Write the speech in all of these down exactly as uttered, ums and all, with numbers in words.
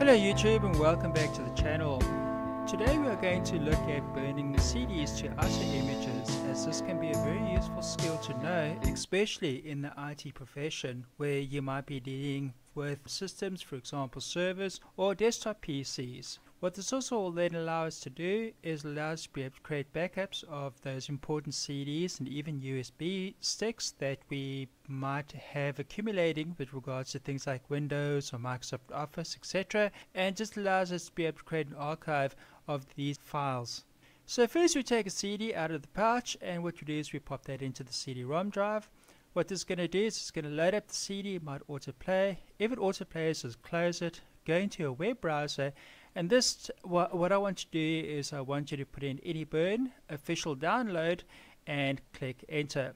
Hello YouTube and welcome back to the channel. Today we are going to look at burning the C Ds to I S O images, as this can be a very useful skill to know, especially in the I T profession where you might be dealing with systems, for example servers or desktop P Cs. What this also will then allow us to do is allow us to be able to create backups of those important C Ds and even U S B sticks that we might have accumulating with regards to things like Windows or Microsoft Office, et cetera, and just allows us to be able to create an archive of these files. So first we take a C D out of the pouch, and what we do is we pop that into the C D ROM drive. What this is going to do is it's going to load up the C D, it might autoplay. If it autoplays, just close it, go into your web browser. And this, wha what I want to do is I want you to put in AnyBurn, official download, and click enter.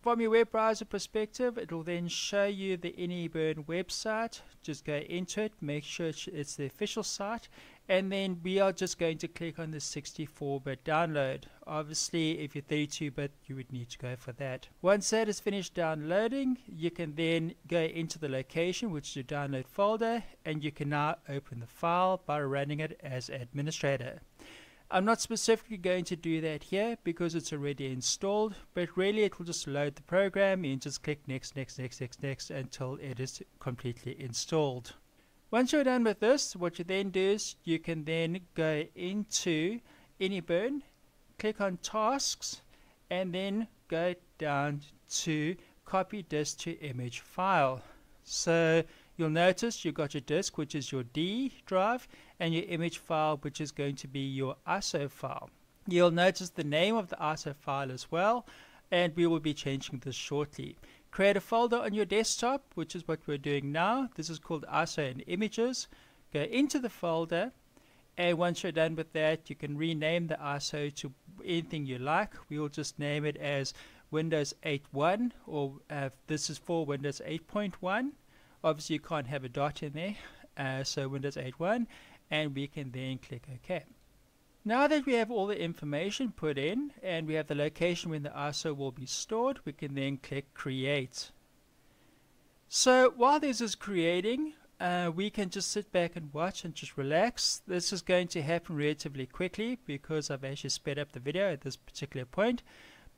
From your web browser perspective, it will then show you the AnyBurn website. Just go into it, make sure it's the official site, and then we are just going to click on the sixty-four bit download. Obviously, if you're thirty-two bit, you would need to go for that. Once that is finished downloading, you can then go into the location, which is your download folder, and you can now open the file by running it as administrator. I'm not specifically going to do that here because it's already installed, but really it will just load the program and just click next, next, next, next, next until it is completely installed. Once you're done with this, what you then do is you can then go into AnyBurn, click on tasks, and then go down to copy disk to image file. So you'll notice you've got your disk, which is your D drive, and your image file, which is going to be your I S O file. You'll notice the name of the I S O file as well, and we will be changing this shortly. Create a folder on your desktop, which is what we're doing now. This is called I S O and Images. Go into the folder, and once you're done with that, you can rename the I S O to anything you like. We will just name it as Windows eight point one, or uh, this is for Windows eight point one. Obviously you can't have a dot in there, uh, so Windows eight point one, and we can then click OK. Now that we have all the information put in and we have the location when the I S O will be stored, we can then click create. So while this is creating, uh, we can just sit back and watch and just relax. This is going to happen relatively quickly because I've actually sped up the video at this particular point.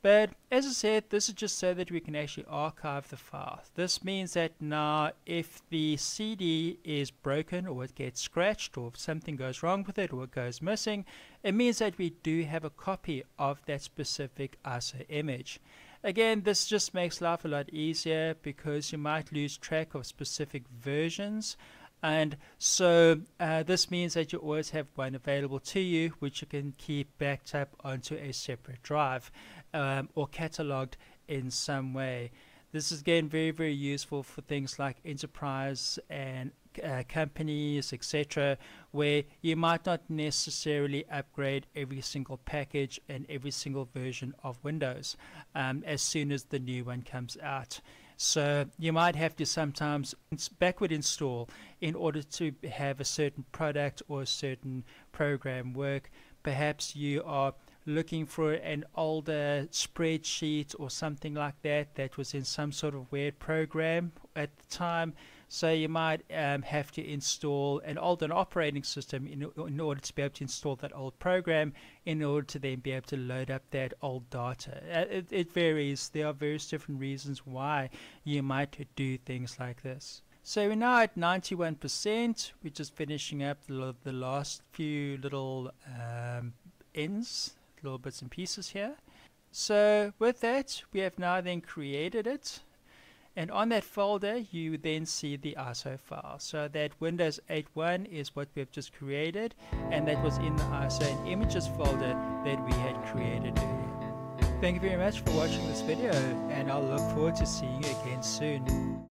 But as I said, this is just so that we can actually archive the file. This means that now if the C D is broken or it gets scratched or if something goes wrong with it or it goes missing, it means that we do have a copy of that specific I S O image. Again, this just makes life a lot easier because you might lose track of specific versions. And so uh, this means that you always have one available to you, which you can keep backed up onto a separate drive um, or catalogued in some way. This is again very, very useful for things like enterprise and uh, companies, et cetera, where you might not necessarily upgrade every single package and every single version of Windows um, as soon as the new one comes out. So you might have to sometimes backward install in order to have a certain product or a certain program work. Perhaps you are looking for an older spreadsheet or something like that that was in some sort of weird program at the time. So you might um, have to install an older operating system in, in order to be able to install that old program in order to then be able to load up that old data. Uh, it, it varies. There are various different reasons why you might do things like this. So we're now at ninety-one percent. We're just finishing up the, the last few little um, ends. Little bits and pieces here. So with that, we have now then created it, and on that folder you then see the I S O file. So that Windows eight point one is what we've just created, and that was in the I S O and images folder that we had created earlier. Thank you very much for watching this video, and I'll look forward to seeing you again soon.